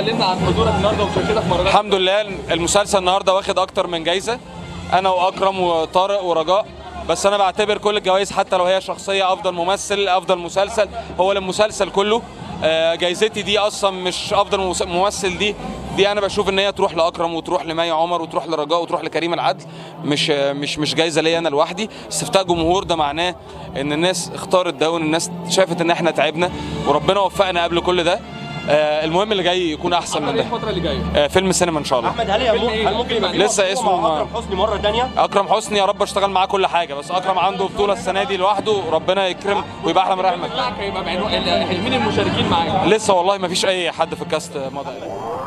اتكلمنا عن حضورك النهارده ومشاركتك في مهرجان الحمد لله. المسلسل النهارده واخد اكتر من جايزه، انا واكرم وطارق ورجاء، بس انا بعتبر كل الجوائز حتى لو هي شخصيه، افضل ممثل، افضل مسلسل، هو للمسلسل كله. جايزتي دي اصلا مش افضل ممثل، دي انا بشوف ان هي تروح لاكرم وتروح لمي عمر وتروح لرجاء وتروح لكريم العدل، مش جايزه ليا انا لوحدي. استفتاء جمهور ده معناه ان الناس اختارت ده، وان الناس شافت ان احنا تعبنا وربنا وفقنا قبل كل ده. المهم اللي جاي يكون احسن من ده. الفتره اللي جايه فيلم سينما ان شاء الله. احمد علي ممكن لسه اسمه اكرم حسني مره ثانيه. اكرم حسني يا رب اشتغل معاه كل حاجه، بس اكرم عنده بطوله السنه دي لوحده، ربنا يكرم ويبقى احلى من رحمه. مين المشاركين معاك؟ لسه والله ما فيش اي حد في الكاست مضى.